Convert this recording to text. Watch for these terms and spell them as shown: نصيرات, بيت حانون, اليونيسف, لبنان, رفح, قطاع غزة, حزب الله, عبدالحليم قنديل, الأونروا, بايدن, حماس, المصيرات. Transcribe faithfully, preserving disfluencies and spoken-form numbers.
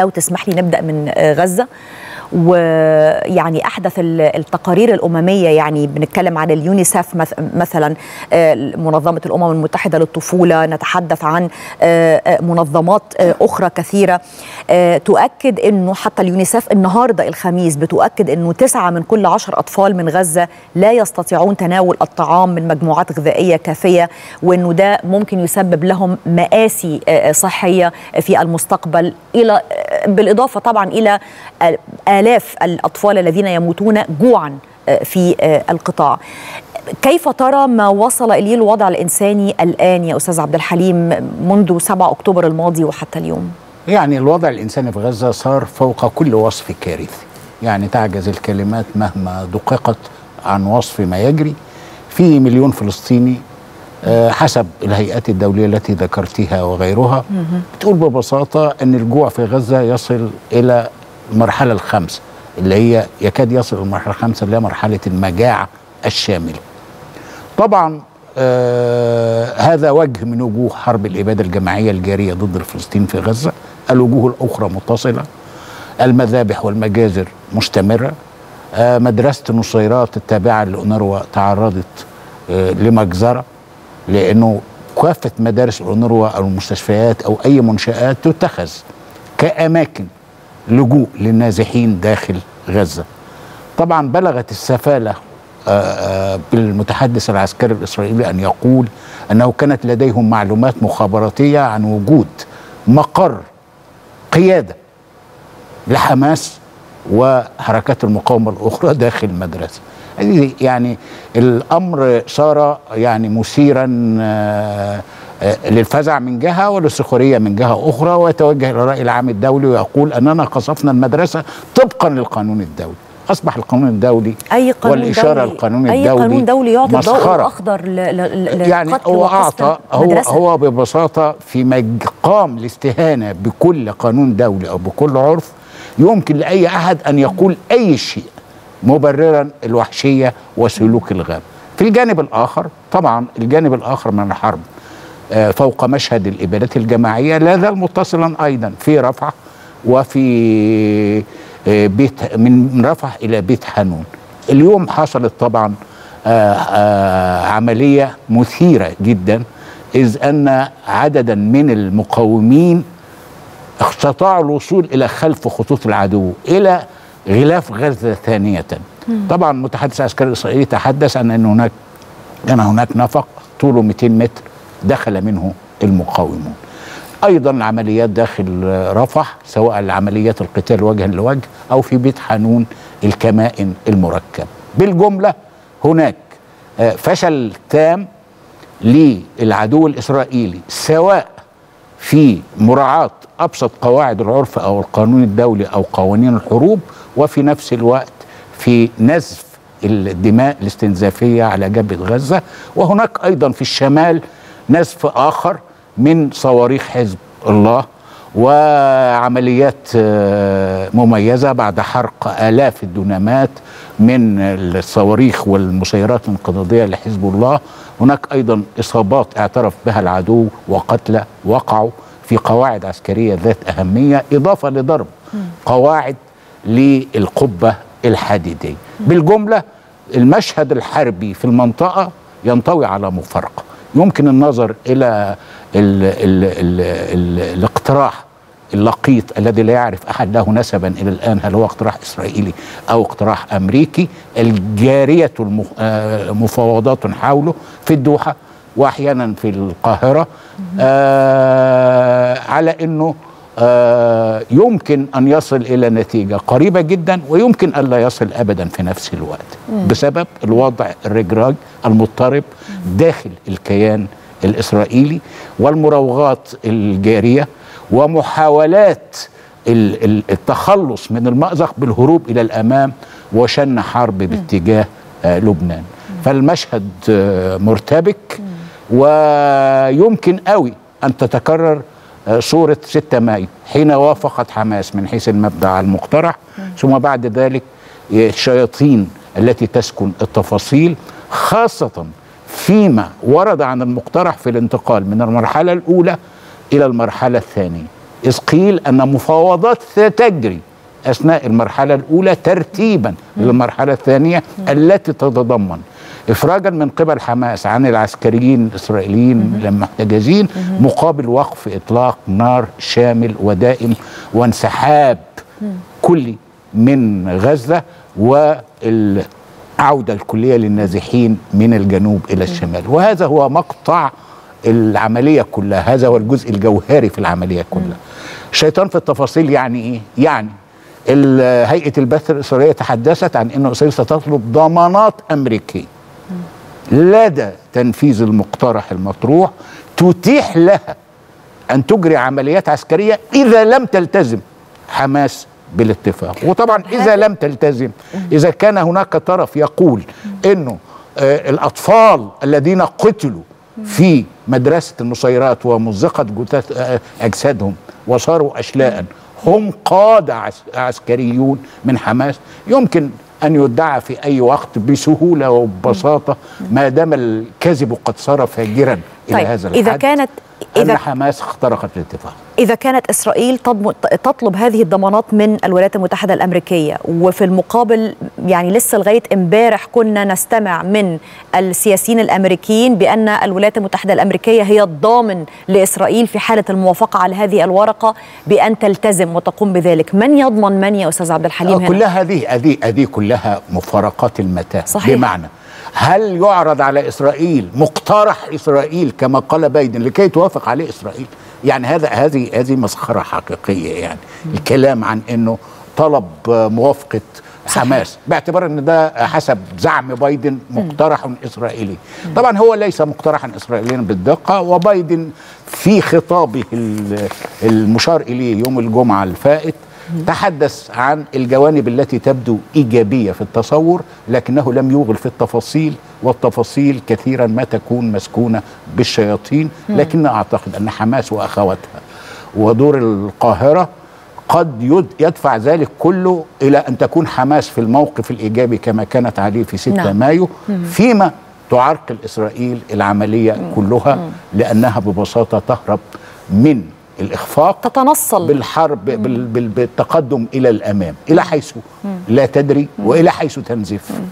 لو تسمح لي نبدأ من غزة. ويعني أحدث التقارير الأممية، يعني بنتكلم عن اليونيسف مثلا، منظمة الأمم المتحدة للطفولة، نتحدث عن منظمات أخرى كثيرة، تؤكد أنه حتى اليونيسف النهاردة الخميس بتؤكد أنه تسعة من كل عشر أطفال من غزة لا يستطيعون تناول الطعام من مجموعات غذائية كافية، وأنه ده ممكن يسبب لهم مآسي صحية في المستقبل، إلى بالإضافة طبعا إلى آلاف الأطفال الذين يموتون جوعا في القطاع. كيف ترى ما وصل إليه الوضع الإنساني الآن يا أستاذ عبد الحليم منذ سبعة أكتوبر الماضي وحتى اليوم؟ يعني الوضع الإنساني في غزة صار فوق كل وصف كارثي، يعني تعجز الكلمات مهما دققت عن وصف ما يجري. في مليون فلسطيني حسب الهيئات الدولية التي ذكرتها وغيرها بتقول ببساطة أن الجوع في غزة يصل إلى المرحلة الخامسة، اللي هي يكاد يصل المرحلة الخامسة اللي هي مرحلة المجاعة الشاملة. طبعا آه هذا وجه من وجوه حرب الإبادة الجماعية الجارية ضد الفلسطين في غزة. الوجوه الأخرى متصلة، المذابح والمجازر مستمرة. آه مدرسة نصيرات التابعة للأونروا تعرضت آه لمجزرة، لأنه كافة مدارس الأونروا أو المستشفيات أو أي منشآت تتخذ كأماكن لجوء للنازحين داخل غزة. طبعا بلغت السفالة بالمتحدث العسكري الإسرائيلي أن يقول أنه كانت لديهم معلومات مخابراتية عن وجود مقر قيادة لحماس وحركات المقاومة الأخرى داخل المدرسة. يعني الأمر صار يعني مثيرا للفزع من جهة وللسخرية من جهة أخرى، ويتوجه إلى الرأي العام الدولي ويقول أننا قصفنا المدرسة طبقا للقانون الدولي. أصبح القانون الدولي أي قانون والإشارة القانون الدولي أي قانون دولي يعطي الضوء الأخضر للقتل، يعني هو أعطى هو, هو ببساطة في مقام الاستهانة بكل قانون دولي أو بكل عرف. يمكن لأي أحد أن يقول أي شيء مبررا الوحشية وسلوك الغاب. في الجانب الآخر طبعا الجانب الآخر من الحرب فوق مشهد الإبادات الجماعية لا زال متصلا أيضا في رفح، وفي بيت من رفح إلى بيت حانون. اليوم حصلت طبعا عملية مثيرة جدا، إذ أن عددا من المقاومين استطاعوا الوصول إلى خلف خطوط العدو إلى غلاف غزة ثانية. طبعا المتحدث العسكري الإسرائيلي تحدث عن أن هناك كان هناك نفق طوله مئتين متر دخل منه المقاومون. أيضا عمليات داخل رفح، سواء عمليات القتال وجها لوجه أو في بيت حانون الكمائن المركب. بالجملة هناك فشل تام للعدو الإسرائيلي، سواء في مراعاة أبسط قواعد العرف أو القانون الدولي أو قوانين الحروب، وفي نفس الوقت في نزف الدماء الاستنزافية على جبهة غزة. وهناك أيضا في الشمال نزف آخر من صواريخ حزب الله، وعمليات مميزة بعد حرق آلاف الدنامات من الصواريخ والمسيرات الانقضاضية لحزب الله. هناك أيضا إصابات اعترف بها العدو وقتلى وقعوا في قواعد عسكرية ذات أهمية، إضافة لضرب قواعد للقبة الحديدية. بالجملة المشهد الحربي في المنطقة ينطوي على مفارقة. يمكن النظر إلى ال ال ال ال الاقتراح اللقيط الذي لا يعرف أحد له نسبا إلى الآن، هل هو اقتراح إسرائيلي أو اقتراح أمريكي. الجارية مفاوضات حوله في الدوحة وأحيانا في القاهرة آه على أنه آه يمكن أن يصل إلى نتيجة قريبة جدا، ويمكن أن لا يصل أبدا في نفس الوقت بسبب الوضع الرجراج المضطرب داخل الكيان الإسرائيلي والمراوغات الجارية ومحاولات التخلص من المأزق بالهروب إلى الأمام وشن حرب باتجاه لبنان. فالمشهد مرتبك، ويمكن قوي أن تتكرر صورة ستة مايو حين وافقت حماس من حيث المبدأ على المقترح، ثم بعد ذلك الشياطين التي تسكن التفاصيل، خاصة فيما ورد عن المقترح في الانتقال من المرحلة الأولى إلى المرحلة الثانية. إذ قيل أن مفاوضات ستجري أثناء المرحلة الأولى ترتيبا للمرحلة الثانية التي تتضمن إفراجا من قبل حماس عن العسكريين الإسرائيليين المحتجزين مقابل وقف إطلاق نار شامل ودائم وانسحاب كلي من غزة والعودة الكلية للنازحين من الجنوب إلى الشمال. وهذا هو مقطع العملية كلها، هذا هو الجزء الجوهري في العملية كلها. الشيطان في التفاصيل. يعني إيه؟ يعني هيئة البث الإسرائيلية تحدثت عن أن إسرائيل ستطلب ضمانات أمريكية لدى تنفيذ المقترح المطروح تتيح لها أن تجري عمليات عسكرية إذا لم تلتزم حماس بالاتفاق. وطبعا إذا لم تلتزم، إذا كان هناك طرف يقول أنه الأطفال الذين قتلوا في مدرسة المصيرات ومزقت أجسادهم وصاروا أشلاء هم قادة عسكريون من حماس، يمكن أن يدعى في أي وقت بسهولة وببساطة ما دام الكذب قد صار فاجرا إلى طيب هذا الحد. إذا كانت إذا أن حماس اخترقت الاتفاق، إذا كانت إسرائيل تطلب هذه الضمانات من الولايات المتحدة الأمريكية، وفي المقابل يعني لسه لغاية امبارح كنا نستمع من السياسيين الأمريكيين بأن الولايات المتحدة الأمريكية هي الضامن لإسرائيل في حالة الموافقة على هذه الورقة بأن تلتزم وتقوم بذلك. من يضمن من يا أستاذ عبد الحليم؟ هنا كلها هذه هذه هذه كلها مفارقات المتاع. صحيح. بمعنى هل يعرض على إسرائيل مقترح إسرائيل كما قال بايدن لكي توافق عليه إسرائيل؟ يعني هذا هذه هذه مسخرة حقيقية. يعني الكلام عن أنه طلب موافقة حماس باعتبار أن ده حسب زعم بايدن مقترح إسرائيلي. طبعا هو ليس مقترحا إسرائيليا بالدقة، وبايدن في خطابه المشار إليه يوم الجمعة الفائت تحدث عن الجوانب التي تبدو إيجابية في التصور، لكنه لم يغل في التفاصيل، والتفاصيل كثيرا ما تكون مسكونة بالشياطين. لكن أعتقد أن حماس وأخواتها ودور القاهرة قد يدفع ذلك كله إلى أن تكون حماس في الموقف الإيجابي كما كانت عليه في ستة مايو، فيما تعرقل إسرائيل العملية كلها لأنها ببساطة تهرب من الإخفاق، تتنصل بالحرب بالتقدم إلى الأمام، إلى حيث لا تدري وإلى حيث تنزف.